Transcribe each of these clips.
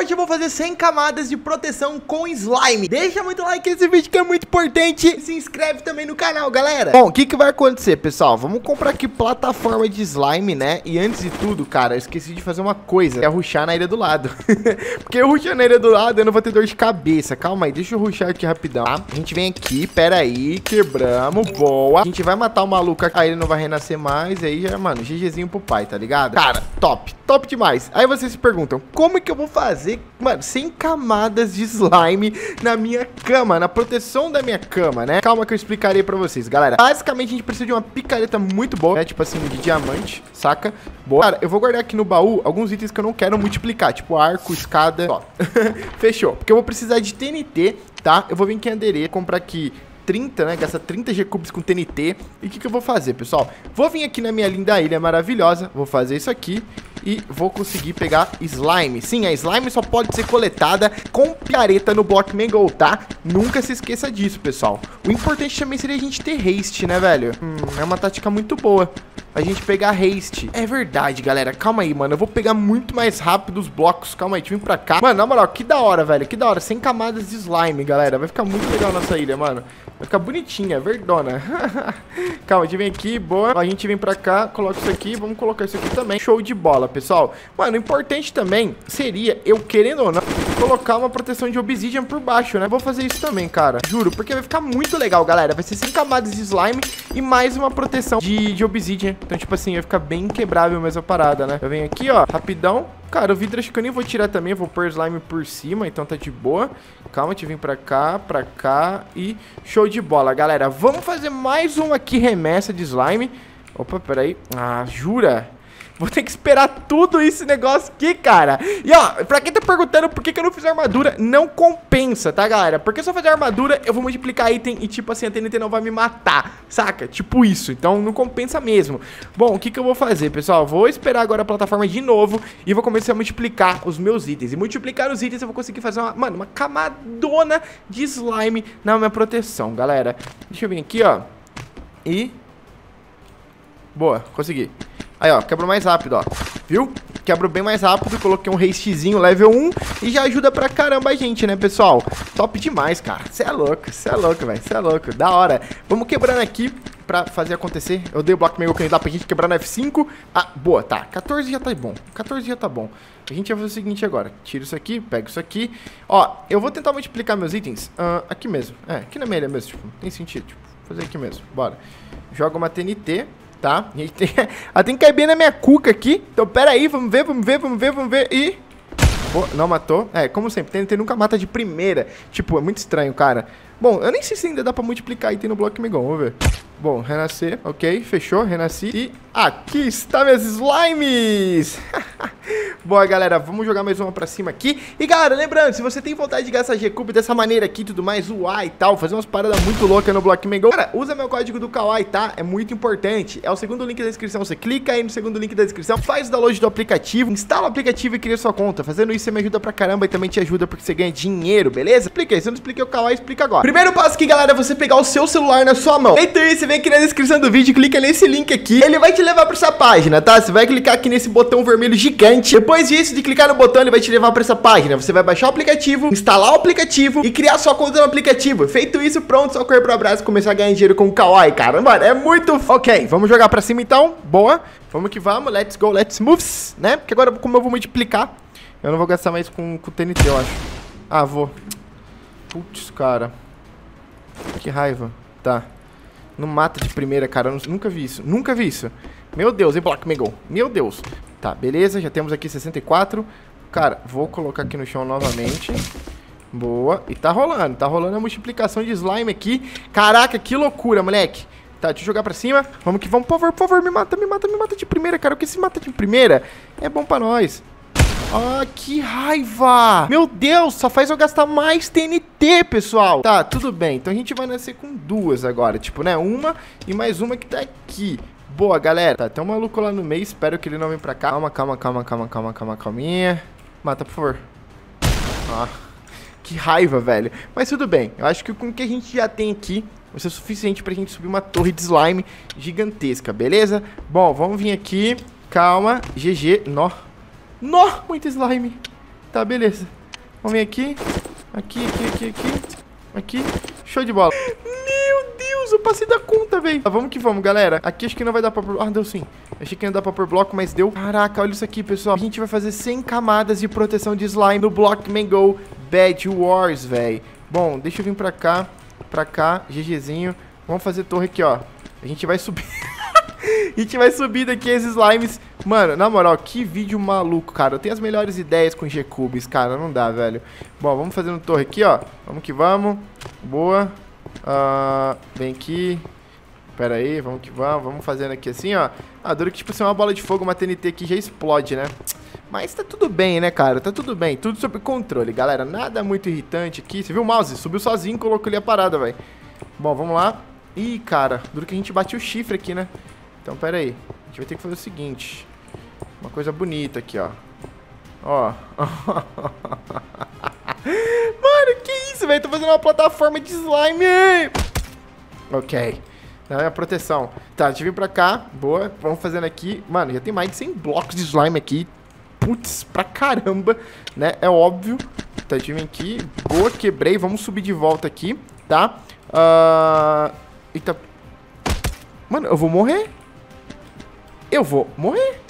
Hoje eu vou fazer 100 camadas de proteção com slime. Deixa muito like nesse vídeo que é muito importante. E se inscreve também no canal, galera. Bom, o que que vai acontecer, pessoal? Vamos comprar aqui plataforma de slime, né? E antes de tudo, cara, eu esqueci de fazer uma coisa. É rushar na ilha do lado. Porque eu rushar na ilha do lado, eu não vou ter dor de cabeça. Calma aí, deixa eu rushar aqui rapidão, tá? A gente vem aqui, pera aí, quebramos, boa. A gente vai matar o maluco aqui. Aí ele não vai renascer mais. Aí já, mano, GGzinho pro pai, tá ligado? Cara, top, top demais. Aí vocês se perguntam, como é que eu vou fazer, mano, 100 camadas de slime na minha cama, na proteção da minha cama, né? Calma que eu explicarei pra vocês, galera. Basicamente, a gente precisa de uma picareta muito boa, né? Tipo assim, de diamante, saca? Boa. Cara, eu vou guardar aqui no baú alguns itens que eu não quero multiplicar, tipo arco, escada, ó. Fechou. Porque eu vou precisar de TNT, tá? Eu vou vir aqui em Anderê, comprar aqui 30, né? Gasta 30 G-cubes com TNT. E o que que eu vou fazer, pessoal? Vou vir aqui na minha linda ilha maravilhosa, vou fazer isso aqui e vou conseguir pegar slime. Sim, a slime só pode ser coletada com picareta no Blockman Go, tá? Nunca se esqueça disso, pessoal. O importante também seria a gente ter haste, né, velho? É uma tática muito boa. A gente pegar haste. É verdade, galera. Calma aí, mano. Eu vou pegar muito mais rápido os blocos. Calma aí, deixa eu vir pra cá. Mano, na moral, que da hora, velho. Que da hora. 100 camadas de slime, galera. Vai ficar muito legal nossa ilha, mano. Vai ficar bonitinha, verdona. Calma, a gente vem aqui, boa. A gente vem pra cá, coloca isso aqui. Vamos colocar isso aqui também. Show de bola, pessoal. Mano, o importante também seria, eu querendo ou não, colocar uma proteção de obsidian por baixo, né? Vou fazer isso também, cara. Juro, porque vai ficar muito legal, galera. Vai ser 100 camadas de slime e mais uma proteção de obsidian. Então, tipo assim, vai ficar bem quebrável mesmo a parada, né? Eu venho aqui, ó, rapidão. Cara, o vidro acho que eu nem vou tirar também, eu vou pôr slime por cima, então tá de boa. Calma, deixa eu vir pra cá e show de bola, galera. Vamos fazer mais uma aqui, remessa de slime. Opa, peraí. Ah, jura? Vou ter que esperar tudo esse negócio aqui, cara. E, ó, pra quem tá perguntando por que que eu não fiz armadura, não compensa, tá, galera? Porque se eu fazer armadura, eu vou multiplicar item e, tipo assim, a TNT não vai me matar, saca? Tipo isso, então não compensa mesmo. Bom, o que que eu vou fazer, pessoal? Vou esperar agora a plataforma de novo e vou começar a multiplicar os meus itens. E multiplicar os itens eu vou conseguir fazer uma, mano, uma camadona de slime na minha proteção, galera. Deixa eu vir aqui, ó. E... boa, consegui. Aí, ó, quebrou mais rápido, ó. Viu? Quebrou bem mais rápido. Coloquei um hastezinho level 1 e já ajuda pra caramba a gente, né, pessoal? Top demais, cara. Cê é louco, velho. Cê é louco. Da hora. Vamos quebrando aqui pra fazer acontecer. Eu dei o Blockman Go lá pra gente quebrar no F5. Ah, boa, tá. 14 já tá bom. 14 já tá bom. A gente vai fazer o seguinte agora. Tiro isso aqui, pego isso aqui. Ó, eu vou tentar multiplicar meus itens aqui mesmo. É, aqui na minha ilha mesmo, tipo, tem sentido. Tipo, fazer aqui mesmo. Bora. Joga uma TNT. Tá, ela tem que cair bem na minha cuca aqui. Então, pera aí, vamos ver, vamos ver, vamos ver, vamos ver. E... oh, não matou. É, como sempre, TNT nunca mata de primeira. Tipo, é muito estranho, cara. Bom, eu nem sei se ainda dá pra multiplicar item no Blockman Go, vamos ver. Bom, renascer, ok, fechou, renasci. E aqui está meus slimes. Boa, galera, vamos jogar mais uma pra cima aqui. E, galera, lembrando, se você tem vontade de gastar G-Cube dessa maneira aqui e tudo mais, uai e tal, fazer umas paradas muito loucas no Blockman Go, cara, usa meu código do Kawai, tá? É muito importante. É o segundo link da descrição, você clica aí no segundo link da descrição, faz o download do aplicativo, instala o aplicativo e cria sua conta. Fazendo isso, você me ajuda pra caramba e também te ajuda porque você ganha dinheiro, beleza? Explica aí, se eu não expliquei o Kawai, explica agora. Primeiro passo aqui, galera, é você pegar o seu celular na sua mão. Então, isso, vem aqui na descrição do vídeo, clica nesse link aqui, ele vai te levar pra essa página, tá? Você vai clicar aqui nesse botão vermelho gigante. Depois disso, de clicar no botão, ele vai te levar pra essa página. Você vai baixar o aplicativo, instalar o aplicativo e criar sua conta no aplicativo. Feito isso, pronto, só correr pro abraço e começar a ganhar dinheiro com o Kawai, cara. Mano, é muito... ok, vamos jogar pra cima então, boa. Vamos que vamos, let's go, let's moves, né? Porque agora, como eu vou multiplicar, eu não vou gastar mais com TNT, eu acho. Ah, vou. Putz, cara. Que raiva. Tá. Não mata de primeira, cara. Eu nunca vi isso. Nunca vi isso. Meu Deus, hein, Blockman Go. Meu Deus. Tá, beleza. Já temos aqui 64. Cara, vou colocar aqui no chão novamente. Boa. E tá rolando. Tá rolando a multiplicação de slime aqui. Caraca, que loucura, moleque. Tá, deixa eu jogar pra cima. Vamos que vamos. Por favor, me mata, me mata, me mata de primeira, cara. O que se mata de primeira é bom pra nós. Ah, que raiva! Meu Deus, só faz eu gastar mais TNT, pessoal. Tá, tudo bem. Então a gente vai nascer com duas agora. Tipo, né? Uma e mais uma que tá aqui. Boa, galera. Tá, tem um maluco lá no meio. Espero que ele não venha pra cá. Calma, calma, calma, calma, calma, calma, calminha. Mata, por favor. Ah, que raiva, velho. Mas tudo bem. Eu acho que com o que a gente já tem aqui vai ser o suficiente pra gente subir uma torre de slime gigantesca, beleza? Bom, vamos vir aqui. Calma. GG. Nó. Nó, muito slime. Tá, beleza. Vamos vir aqui. Aqui. Show de bola. Meu Deus, eu passei da conta, velho. Tá, vamos que vamos, galera. Aqui acho que não vai dar pra pôr... Ah, deu sim. Achei que não dá pra pôr bloco, mas deu. Caraca, olha isso aqui, pessoal. A gente vai fazer 100 camadas de proteção de slime do Blockman Go Bed Wars, velho. Bom, deixa eu vir pra cá. Pra cá, GGzinho. Vamos fazer torre aqui, ó. A gente vai subir. A gente vai subir daqui esses slimes. Mano, na moral, que vídeo maluco, cara. Eu tenho as melhores ideias com G-Cubes, cara. Não dá, velho. Bom, vamos fazer uma torre aqui, ó. Vamos que vamos. Boa. Vem aqui. Pera aí, vamos que vamos. Vamos fazendo aqui assim, ó. Ah, duro que tipo assim, uma bola de fogo, uma TNT aqui já explode, né? Mas tá tudo bem, né, cara? Tá tudo bem. Tudo sob controle, galera. Nada muito irritante aqui. Você viu o mouse? Subiu sozinho, colocou ali a parada, velho. Bom, vamos lá. Ih, cara. Duro que a gente bate o chifre aqui, né? Então, pera aí. A gente vai ter que fazer o seguinte. Uma coisa bonita aqui, ó. Ó. Mano, que isso, velho? Tô fazendo uma plataforma de slime. Ok. Não é a proteção. Tá, a gente vem pra cá. Boa. Vamos fazendo aqui. Mano, já tem mais de 100 blocos de slime aqui. Putz, pra caramba, né? É óbvio. Tá, a gente vem aqui. Boa, quebrei. Vamos subir de volta aqui, tá? Eita. Mano, eu vou morrer? Eu vou morrer?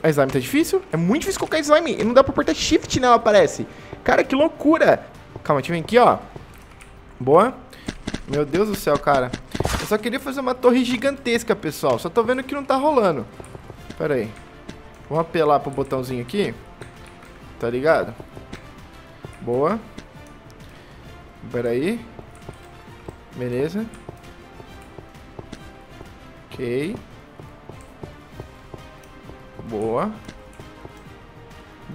A slime tá difícil? É muito difícil colocar slime. E não dá pra apertar shift nela, parece. Cara, que loucura. Calma, a gente vem aqui, ó. Boa. Meu Deus do céu, cara. Eu só queria fazer uma torre gigantesca, pessoal. Só tô vendo que não tá rolando. Pera aí. Vamos apelar pro botãozinho aqui. Tá ligado? Boa. Pera aí. Beleza. Ok. Boa.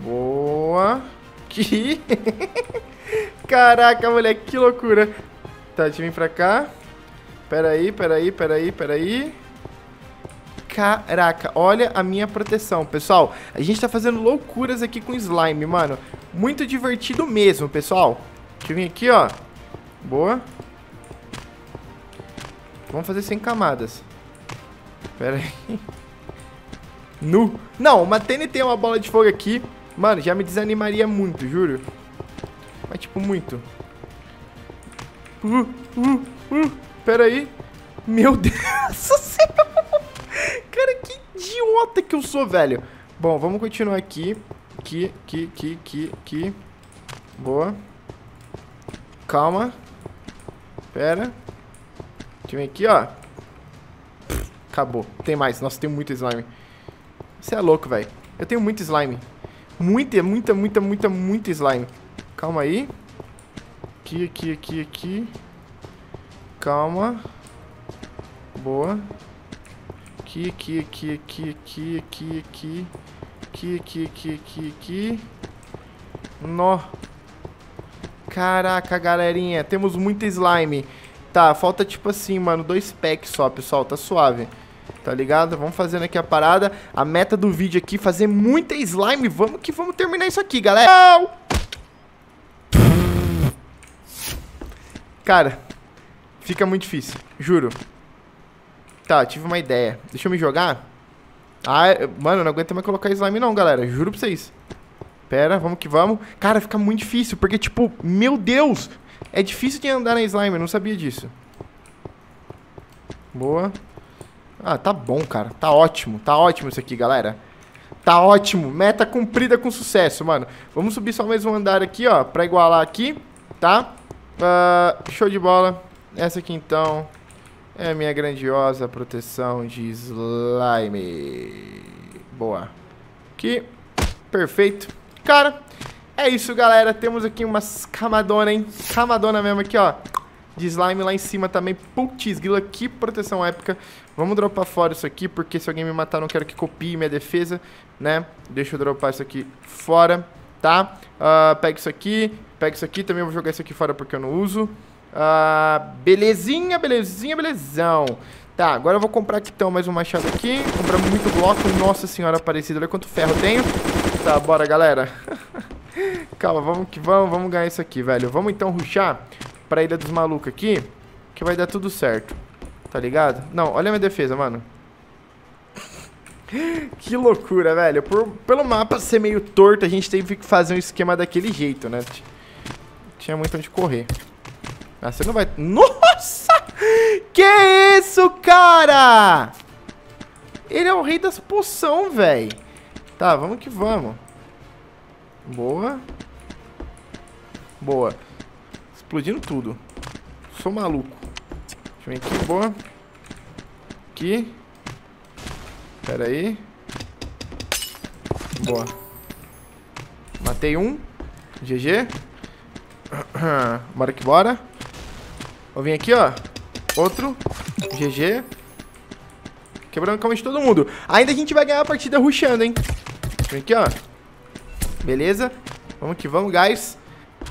Boa. Que... Caraca, moleque, que loucura. Tá, deixa eu vir pra cá. Pera aí. Caraca, olha a minha proteção, pessoal. A gente tá fazendo loucuras aqui com slime, mano. Muito divertido mesmo, pessoal. Deixa eu vir aqui, ó. Boa. Vamos fazer 100 camadas. Pera aí. Nu. Não, uma TNT, uma bola de fogo aqui. Mano, já me desanimaria muito, juro. Mas tipo, muito. Pera aí. Meu Deus do céu. Cara, que idiota que eu sou, velho. Bom, vamos continuar aqui. Aqui. Boa. Calma. Pera. Deixa eu ver aqui, ó. Acabou. Tem mais. Nossa, tem muito slime. Você é louco, velho. Eu tenho muito slime. Muita slime. Calma aí. Aqui. Calma. Boa. Aqui. Nó. Caraca, galerinha. Temos muito slime. Tá, falta tipo assim, mano, 2 packs só, pessoal. Tá suave. Tá ligado? Vamos fazendo aqui a parada. A meta do vídeo aqui, fazer muita slime. Vamos que vamos terminar isso aqui, galera. Cara, fica muito difícil, juro. Tá, tive uma ideia. Deixa eu me jogar. Ah, mano, não aguento mais colocar slime não, galera. Juro pra vocês. Pera, vamos que vamos. Cara, fica muito difícil, porque tipo, meu Deus. É difícil de andar na slime, eu não sabia disso. Boa. Ah, tá bom, cara. Tá ótimo isso aqui, galera. Tá ótimo. Meta cumprida com sucesso, mano. Vamos subir só mais um andar aqui, ó, pra igualar aqui, tá? Show de bola. Essa aqui, então... É a minha grandiosa proteção de slime. Boa. Aqui. Perfeito. Cara, é isso, galera. Temos aqui umas camadonas, hein? Camadona mesmo aqui, ó. De slime lá em cima também. Putz, grila. Que proteção épica. Vamos dropar fora isso aqui, porque se alguém me matar, eu não quero que copie minha defesa, né? Deixa eu dropar isso aqui fora, tá? Pega isso aqui. Pega isso aqui. Também vou jogar isso aqui fora porque eu não uso. Belezão. Tá, agora eu vou comprar aqui então mais um machado aqui. Comprar muito bloco. Nossa senhora aparecida, olha quanto ferro eu tenho. Tá, bora, galera. Calma, vamos que vamos. Vamos ganhar isso aqui, velho. Vamos então rushar pra Ilha dos Malucos aqui, que vai dar tudo certo. Tá ligado? Não, olha a minha defesa, mano. Que loucura, velho. Pelo mapa ser meio torto, a gente teve que fazer um esquema daquele jeito, né? Tinha muito onde correr. Ah, você não vai... Nossa! Que isso, cara? Ele é o rei das poções, velho. Tá, vamos que vamos. Boa. Boa. Explodindo tudo. Sou maluco. Deixa eu ver aqui, boa. Aqui. Pera aí. Boa. Matei um. GG. Bora que bora. Vou vir aqui, ó. Outro. GG. Quebrando a calma de todo mundo. Ainda a gente vai ganhar a partida rushando, hein. Vem aqui, ó. Beleza. Vamos que vamos, guys.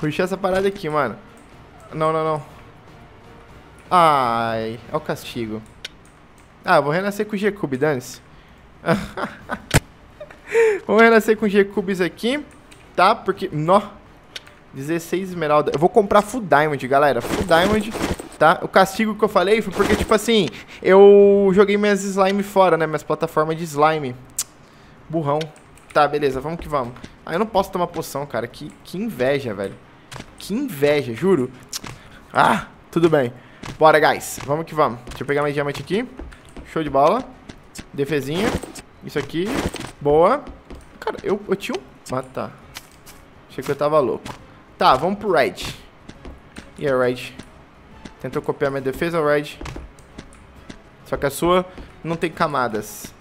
Rushar essa parada aqui, mano. Não, não, não. Ai. Olha o castigo. Ah, vou renascer com o G-Cube, dane-se. Vamos renascer com G-Cubes aqui. Tá, porque... Nó. 16 esmeralda. Eu vou comprar Full Diamond, galera. Full Diamond, tá? O castigo que eu falei foi porque, tipo assim, eu joguei minhas slime fora, né? Minhas plataformas de slime. Burrão. Tá, beleza. Vamos que vamos. Ah, eu não posso tomar poção, cara. Que inveja, velho. Que inveja, juro. Ah, tudo bem. Bora, guys. Vamos que vamos. Deixa eu pegar mais diamante aqui. Show de bola. Defesinha. Isso aqui. Boa. Cara, eu tinha um... Ah, tá. Achei que eu tava louco. Tá, vamos pro Red. E aí, Red? Tentou copiar minha defesa, Red. Só que a sua não tem camadas.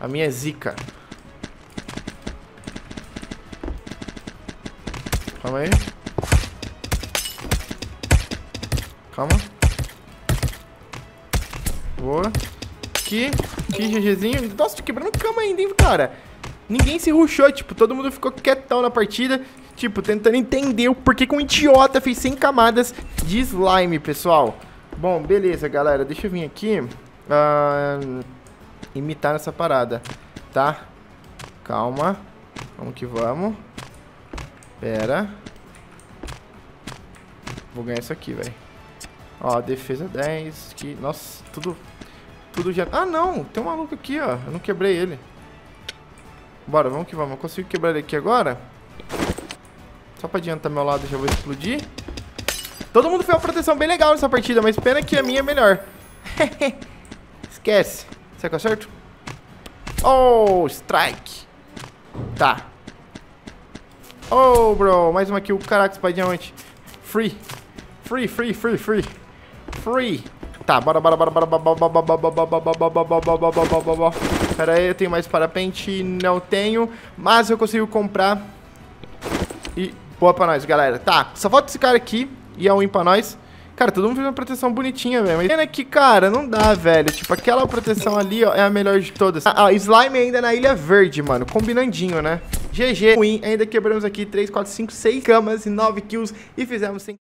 A minha é zica. Calma aí. Calma. Boa. Aqui, GGzinho. Nossa, tô quebrando cama ainda, hein, cara. Ninguém se rushou, tipo, todo mundo ficou quietão na partida. Tipo, tentando entender o porquê que um idiota fez 100 camadas de slime, pessoal. Bom, beleza, galera. Deixa eu vir aqui imitar nessa parada, tá? Calma. Vamos que vamos. Pera. Vou ganhar isso aqui, velho. Ó, defesa 10 que... Nossa, tudo já... Ah, não! Tem um maluco aqui, ó. Eu não quebrei ele. Bora, vamos que vamos. Eu consigo quebrar ele aqui agora? Só pra adiantar meu lado, já vou explodir. Todo mundo fez uma proteção bem legal nessa partida, mas pena que a minha é melhor. Esquece. Será que eu acerto? Oh, strike. Tá. Oh, bro. Mais uma kill. Caraca, isso vai diamante. Free. Free, free, free, free. Free. Tá, bora. Pera aí, eu tenho mais parapente? Não tenho, mas eu consigo comprar. E boa pra nós, galera. Tá, só falta esse cara aqui e é um win pra nós. Cara, todo mundo fez uma proteção bonitinha, velho. Mas pena que, cara, não dá, velho. Tipo, aquela proteção ali, ó, é a melhor de todas. Ah, slime ainda na Ilha Verde, mano. Combinandinho, né? GG, win. Ainda quebramos aqui 3, 4, 5, 6 camas e 9 kills e fizemos 5.